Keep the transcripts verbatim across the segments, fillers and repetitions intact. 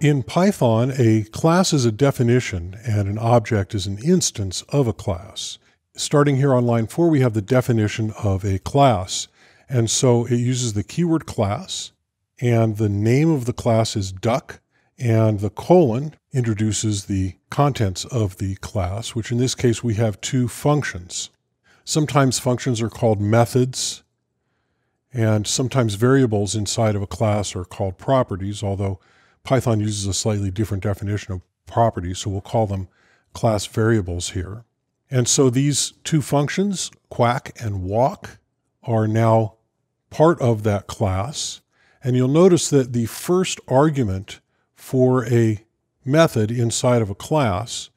In Python, a class is a definition and an object is an instance of a class. Starting here on line four, we have the definition of a class. And so it uses the keyword class, and the name of the class is duck, and the colon introduces the contents of the class, which in this case we have two functions. Sometimes functions are called methods, and sometimes variables inside of a class are called properties, although Python uses a slightly different definition of property, so we'll call them class variables here. And so these two functions, quack and walk, are now part of that class. And you'll notice that the first argument for a method inside of a class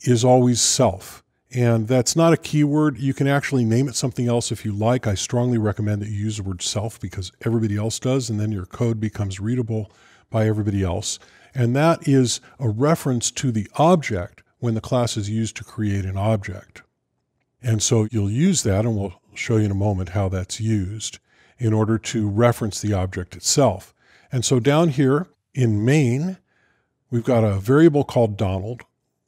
is always self. And that's not a keyword. You can actually name it something else if you like. I strongly recommend that you use the word self because everybody else does, and then your code becomes readable by everybody else. And that is a reference to the object when the class is used to create an object. And so you'll use that, and we'll show you in a moment how that's used in order to reference the object itself. And so down here in main, we've got a variable called Donald,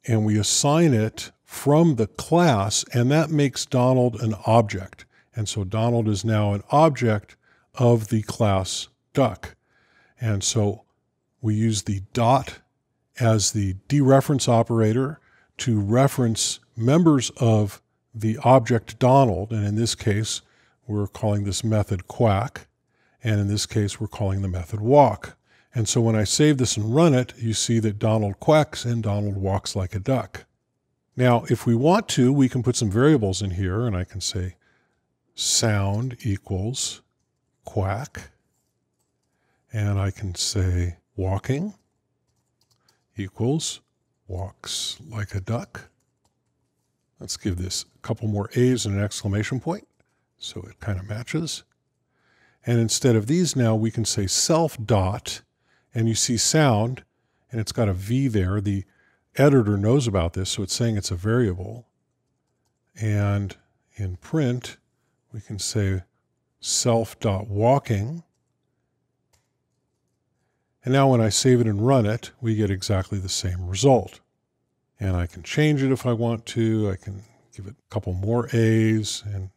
and we assign it from the class, and that makes Donald an object. And so Donald is now an object of the class duck. And so we use the dot as the dereference operator to reference members of the object Donald. And in this case, we're calling this method quack. And in this case, we're calling the method walk. And so when I save this and run it, you see that Donald quacks and Donald walks like a duck. Now, if we want to, we can put some variables in here, and I can say sound equals quack, and I can say walking equals walks like a duck. Let's give this a couple more A's and an exclamation point, so it kind of matches. And instead of these now, we can say self dot, and you see sound, and it's got a V there. The editor knows about this, so it's saying it's a variable. And in print, we can say self.walking. And now when I save it and run it, we get exactly the same result. And I can change it if I want to. I can give it a couple more A's and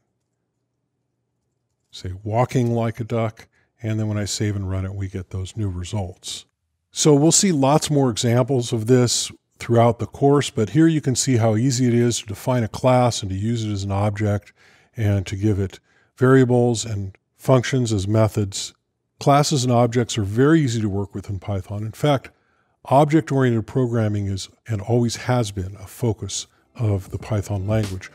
say walking like a duck. And then when I save and run it, we get those new results. So we'll see lots more examples of this throughout the course, but here you can see how easy it is to define a class and to use it as an object and to give it variables and functions as methods. Classes and objects are very easy to work with in Python. In fact, object-oriented programming is and always has been a focus of the Python language.